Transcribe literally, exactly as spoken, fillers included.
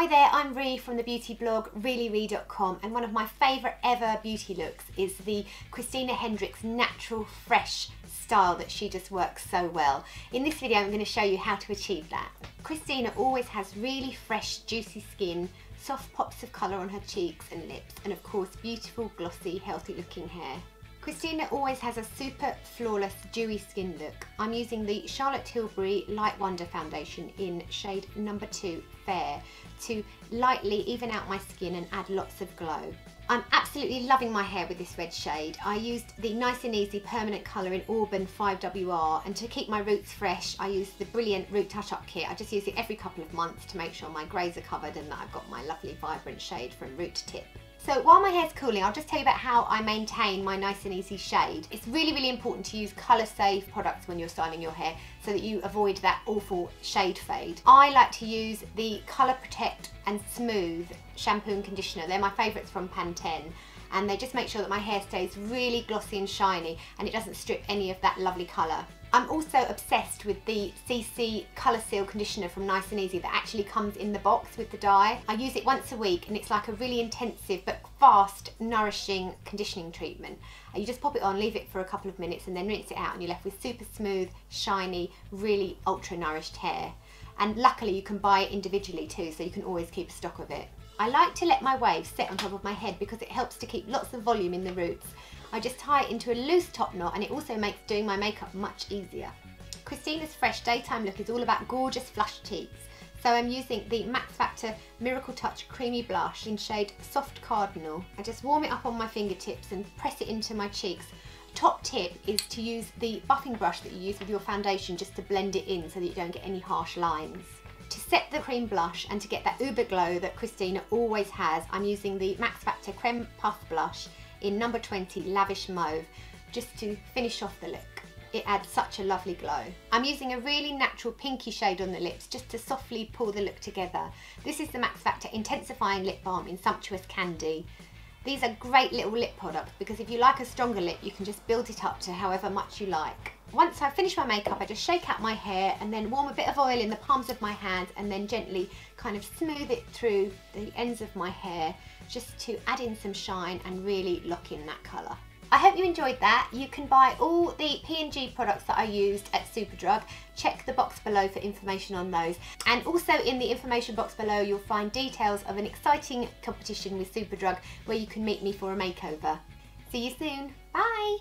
Hi there, I'm Ree from the beauty blog Really Ree dot com, and one of my favourite ever beauty looks is the Christina Hendricks Natural Fresh style that she just works so well. In this video I'm going to show you how to achieve that. Christina always has really fresh, juicy skin, soft pops of colour on her cheeks and lips, and of course beautiful, glossy, healthy looking hair. Christina always has a super flawless dewy skin look. I'm using the Charlotte Tilbury Light Wonder Foundation in shade number two, Fair, to lightly even out my skin and add lots of glow. I'm absolutely loving my hair with this red shade. I used the Nice and Easy permanent colour in Auburn five W R, and to keep my roots fresh I used the Brilliant Root Touch-Up Kit. I just use it every couple of months to make sure my greys are covered and that I've got my lovely vibrant shade from root to tip. So while my hair's cooling, I'll just tell you about how I maintain my Nice and Easy shade. It's really, really important to use colour save products when you're styling your hair so that you avoid that awful shade fade. I like to use the Colour Protect and Smooth shampoo and conditioner. They're my favourites from Pantene, and they just make sure that my hair stays really glossy and shiny and it doesn't strip any of that lovely colour. I'm also obsessed with the C C Colour Seal Conditioner from Nice and Easy that actually comes in the box with the dye. I use it once a week and it's like a really intensive but fast, nourishing conditioning treatment. You just pop it on, leave it for a couple of minutes and then rinse it out, and you're left with super smooth, shiny, really ultra nourished hair. And luckily you can buy it individually too, so you can always keep a stock of it. I like to let my waves sit on top of my head because it helps to keep lots of volume in the roots. I just tie it into a loose top knot and it also makes doing my makeup much easier. Christina's fresh daytime look is all about gorgeous flushed cheeks, so I'm using the Max Factor Miracle Touch Creamy Blush in shade Soft Cardinal. I just warm it up on my fingertips and press it into my cheeks. Top tip is to use the buffing brush that you use with your foundation just to blend it in so that you don't get any harsh lines. To set the cream blush and to get that uber glow that Christina always has, I'm using the Max Factor Creme Puff Blush in number twenty Lavish Mauve, just to finish off the look. It adds such a lovely glow. I'm using a really natural pinky shade on the lips just to softly pull the look together. This is the Max Factor Intensifying Lip Balm in Sumptuous Candy. These are great little lip products because if you like a stronger lip you can just build it up to however much you like. Once I've finished my makeup, I just shake out my hair and then warm a bit of oil in the palms of my hands and then gently kind of smooth it through the ends of my hair just to add in some shine and really lock in that colour. I hope you enjoyed that. You can buy all the P and G products that I used at Superdrug. Check the box below for information on those. And also in the information box below you'll find details of an exciting competition with Superdrug where you can meet me for a makeover. See you soon. Bye!